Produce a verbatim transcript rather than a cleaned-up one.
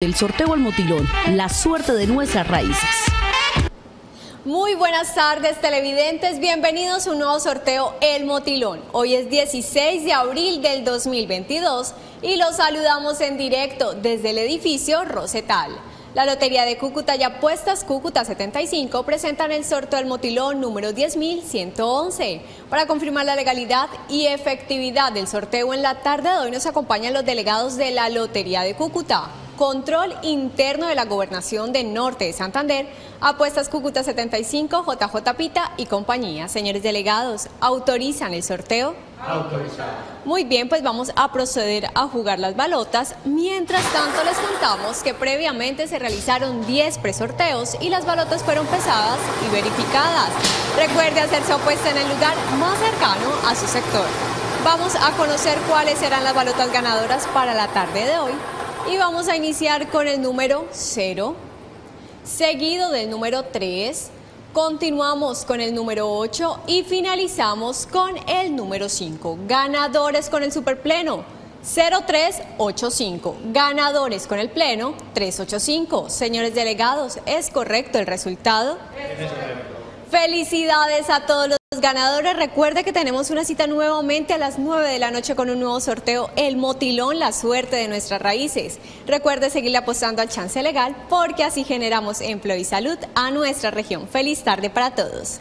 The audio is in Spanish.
El sorteo El Motilón, la suerte de nuestras raíces. Muy buenas tardes, televidentes, bienvenidos a un nuevo sorteo El Motilón. Hoy es dieciséis de abril del dos mil veintidós y los saludamos en directo desde el edificio Rosetal. La Lotería de Cúcuta y Apuestas Cúcuta setenta y cinco presentan el sorteo El Motilón número diez mil ciento once. Para confirmar la legalidad y efectividad del sorteo en la tarde de hoy nos acompañan los delegados de la Lotería de Cúcuta, Control Interno de la Gobernación de Norte de Santander, Apuestas Cúcuta setenta y cinco, J J Pita y compañía. Señores delegados, ¿autorizan el sorteo? Autorizado. Muy bien, pues vamos a proceder a jugar las balotas. Mientras tanto, les contamos que previamente se realizaron diez presorteos y las balotas fueron pesadas y verificadas. Recuerde hacer su apuesta en el lugar más cercano a su sector. Vamos a conocer cuáles serán las balotas ganadoras para la tarde de hoy. Y vamos a iniciar con el número cero, seguido del número tres, continuamos con el número ocho y finalizamos con el número cinco. Ganadores con el superpleno, cero tres ocho cinco. Ganadores con el pleno, tres ocho cinco. Señores delegados, ¿es correcto el resultado? Es correcto. Felicidades a todos los ganadores. Recuerde que tenemos una cita nuevamente a las nueve de la noche con un nuevo sorteo El Motilón, la suerte de nuestras raíces. Recuerde seguirle apostando al chance legal porque así generamos empleo y salud a nuestra región. Feliz tarde para todos.